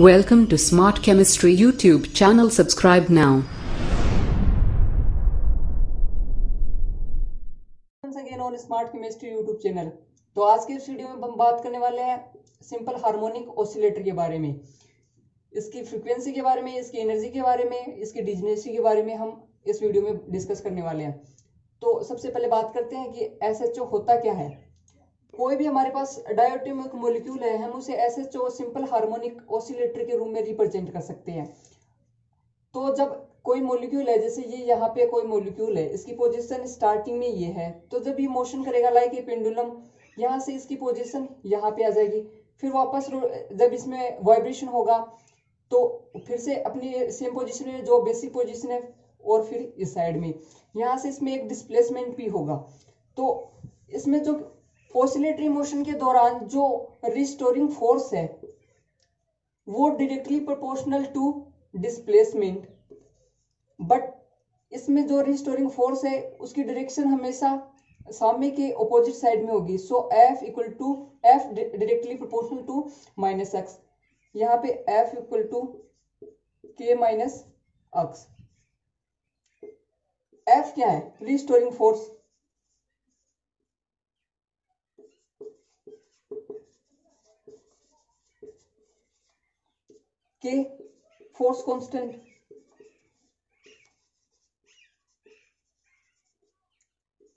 Welcome to Smart Chemistry YouTube channel. Subscribe now. Again on Smart Chemistry YouTube channel. तो आज के इस video में हम बात करने वाले हैं सिंपल हार्मोनिक ऑसिलेटर के बारे में, इसकी फ्रीक्वेंसी के बारे में, इसकी एनर्जी के बारे में, इसकी डिजनेसी के बारे में हम इस वीडियो में डिस्कस करने वाले हैं। तो सबसे पहले बात करते हैं कि SHO होता क्या है। कोई भी हमारे पास डायटोमिक मॉलिक्यूल है, हम उसे SHO सिंपल हार्मोनिक ऑसिलेटर के रूप में रिप्रेजेंट कर सकते हैं। तो जब कोई मॉलिक्यूल है, जैसे ये यहाँ पे कोई मॉलिक्यूल है, इसकी पोजीशन स्टार्टिंग में ये है, तो जब ये मोशन करेगा लाइक ये पेंडुलम, यहाँ से इसकी पोजीशन यहाँ पे आ जाएगी, फिर वापस जब इसमें वाइब्रेशन होगा तो फिर से अपनी सेम पोजीशन में जो बेसिक पोजीशन है, और फिर इस साइड में यहाँ से इसमें एक डिस्प्लेसमेंट भी होगा। तो इसमें जो ऑसिलेटरी मोशन के दौरान जो रिस्टोरिंग फोर्स है वो directly proportional to displacement, but इसमें जो रिस्टोरिंग फोर्स है उसकी डायरेक्शन हमेशा सामने के ऑपोजिट साइड में होगी। So F equal to F directly proportional to minus x, यहाँ पे F इक्वल टू के माइनस एक्स। F क्या है? Restoring force. के फोर्स कांस्टेंट।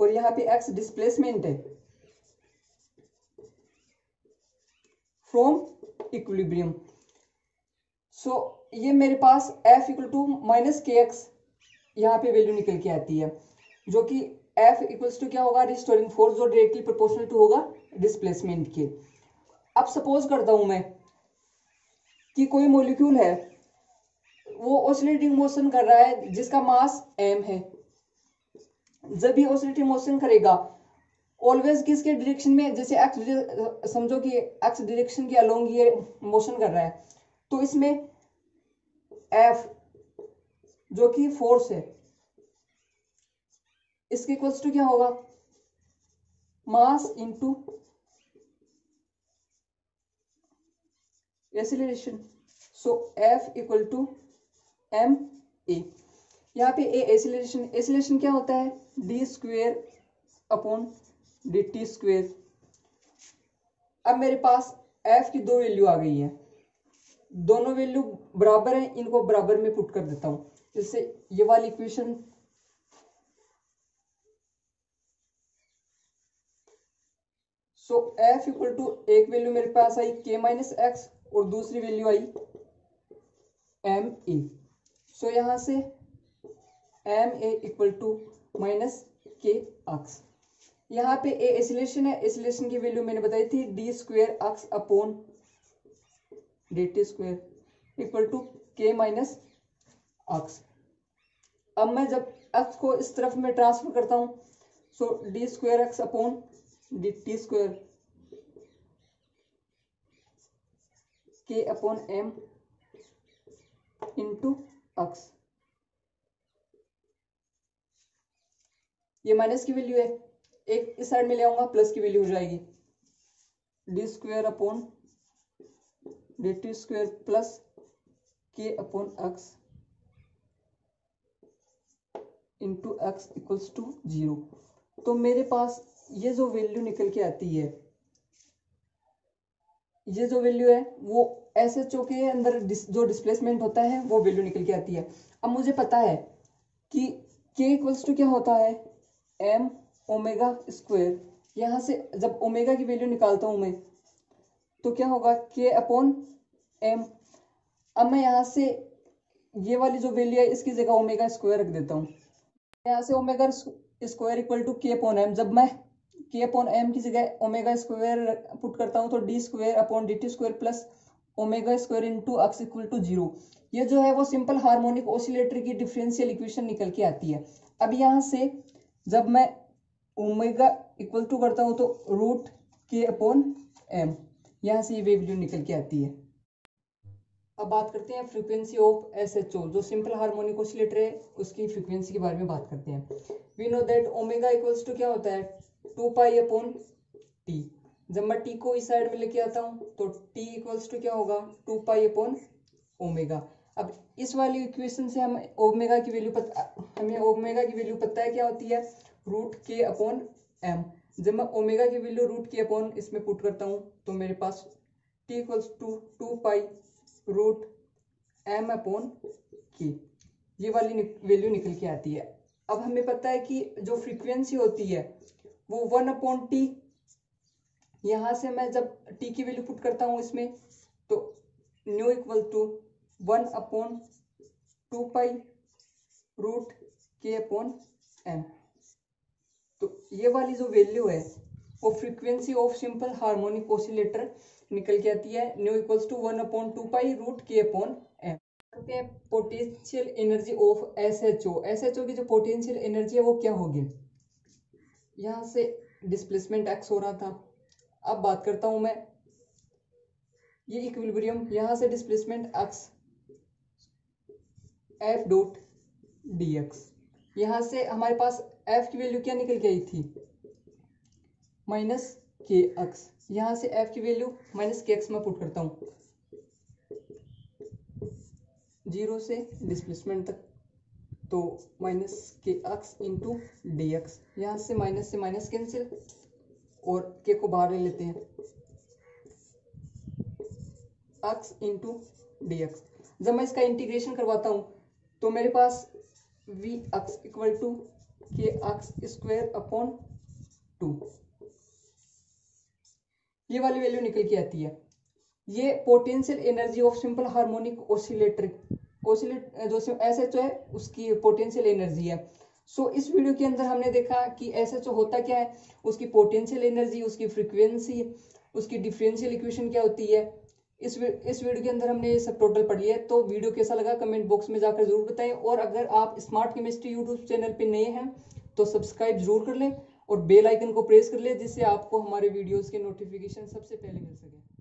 और यहाँ पे एक्स डिस्प्लेसमेंट है फ्रॉम इक्विलिब्रियम। सो ये मेरे पास एफ इक्वल टू माइनस के एक्स यहाँ पे वैल्यू निकल के आती है, जो कि एफ इक्वल्स टू क्या होगा? रिस्टोरिंग फोर्स, जो डायरेक्टली प्रोपोर्शनल टू होगा डिस्प्लेसमेंट के। अब सपोज करता हूं मैं कि कोई मॉलिक्यूल है, वो ऑसिलेटिंग मोशन कर रहा है, जिसका मास m है। जब भी ऑसिलेटिंग मोशन करेगा ऑलवेज किसके डायरेक्शन में? जैसे एक्स, समझो कि एक्स डायरेक्शन के अलोंग ये मोशन कर रहा है, तो इसमें f जो कि फोर्स है, इसके इक्वल्स टू क्या होगा? Mass into acceleration. So f equal to M A. यहाँ पे ए एक्सीलरेशन, एक्सीलरेशन क्या होता है? D square upon D T square. अब मेरे पास f की दो वैल्यू आ गई है, दोनों वैल्यू बराबर हैं, इनको बराबर में पुट कर देता हूँ। जैसे ये वाली equation so f equal to एक वैल्यू मेरे पास आई k माइनस एक्स और दूसरी वैल्यू आई एम ए। सो यहाँ से M A equal to minus के एक्स। यहाँ पे ए एक्सीलरेशन है, एक्सीलरेशन की वैल्यू मैंने बताई थी D square x upon D T square equal to के माइनस एक्स। अब मैं जब एक्स को इस तरफ में ट्रांसफर करता हूँ, so D square x upon D T square के अपॉन एम इंटू एक्स। ये माइनस की वैल्यू है, एक इस साइड में ले आऊंगा, प्लस की वैल्यू हो जाएगी D square upon D T square plus के upon x into x equals to zero. तो मेरे पास ये जो वैल्यू निकल के आती है, ये जो वैल्यू है वो SHO के अंदर जो डिस्प्लेसमेंट होता है वो वैल्यू निकल के आती है। अब मुझे पता है कि K इक्वल्स टू क्या होता है? M omega square. यहाँ से जब ओमेगा की वैल्यू निकालता हूँ मैं, तो क्या होगा? K upon M। अब मैं यहाँ से ये वाली जो वैल्यू है इसकी जगह ओमेगा स्क्वायर रख देता हूँ। यहाँ से omega square equal to K upon M। जब मैं के अपॉन एम की जगह ओमेगा स्क्वायर पुट करता हूं, तो D square upon D T square plus omega square into x equal to zero. ये जो है वो सिंपल हार्मोनिक ऑसिलेटर की डिफरेंशियल इक्वेशन निकल के आती है। अब यहाँ से जब मैं ओमेगा इक्वल टू करता हूँ, तो रूट के अपॉन एम, यहाँ से ये वैल्यू निकल के आती है। अब बात करते हैं फ्रीक्वेंसी ऑफ SHO, जो सिंपल हार्मोनिक ऑसिलेटर है, उसकी फ्रीक्वेंसी के बारे में बात करते हैं। We know that omega equals to क्या होता है? 2 पाई अपॉन टी। जब मैं टी को इस साइड में लेके आता हूँ तो टी इक्वल्स टू क्या होगा 2 पाई अपॉन ओमेगा। अब इस वाली इक्वेशन से हमें ओमेगा की वैल्यू पता है क्या होती है रूट के अपॉन एम। जब मैं ओमेगा की वैल्यू रूट के अपॉन इसमें पुट करता हूँ तो मेरे पास T equals to 2 pi root M upon के ये वाली वैल्यू निकल के आती है। अब हमें पता है कि जो फ्रीक्वेंसी होती है वो 1 अपॉन टी, यहाँ से मैं जब टी की वैल्यू पुट करता हूँ इसमें तो nu equal to 1 upon 2 pi root के अपॉन एम। तो ये वाली जो वैल्यू है वो frequency of simple harmonic oscillator निकल के आती है nu equals to 1 upon 2 pi root के अपॉन एम। करते हैं potential energy of SHO। SHO की जो पोटेंशियल एनर्जी है वो क्या होगी, यहाँ से डिस्प्लेसमेंट एक्स हो रहा था। अब बात करता हूँ मैं ये इक्विलिब्रियम, यहाँ से displacement x F dot dx, यहाँ से हमारे पास f की वैल्यू क्या निकल गई थी माइनस के एक्स, यहाँ से f की वैल्यू माइनस के एक्स में पुट करता हूँ 0 से डिस्प्लेसमेंट तक तो माइनस के एक्स इंटू डी एक्स, यहाँ से माइनस कैंसिल और के को बाहर ले लेते हैं एक्स इंटू डी एक्स। जब मैं इसका इंटीग्रेशन करवाता हूँ तो मेरे पास वी एक्स इक्वल टू के एक्स स्क्वायर अपॉन 2 ये वाली वैल्यू निकल के आती है। ये potential energy of simple harmonic oscillator जो SHO है उसकी पोटेंशियल एनर्जी है। सो इस वीडियो के अंदर हमने देखा कि SHO होता क्या है, उसकी पोटेंशियल एनर्जी, उसकी फ्रीक्वेंसी, उसकी डिफरेंशियल इक्वेशन क्या होती है। इस वीडियो के अंदर हमने ये सब टोटल पढ़ लिया है। तो वीडियो कैसा लगा कमेंट बॉक्स में जाकर जरूर बताएं, और अगर आप स्मार्ट केमिस्ट्री यूट्यूब चैनल पर नए हैं तो सब्सक्राइब जरूर कर लें और बेल आइकन को प्रेस कर लें जिससे आपको हमारे वीडियोज़ के नोटिफिकेशन सबसे पहले मिल सके।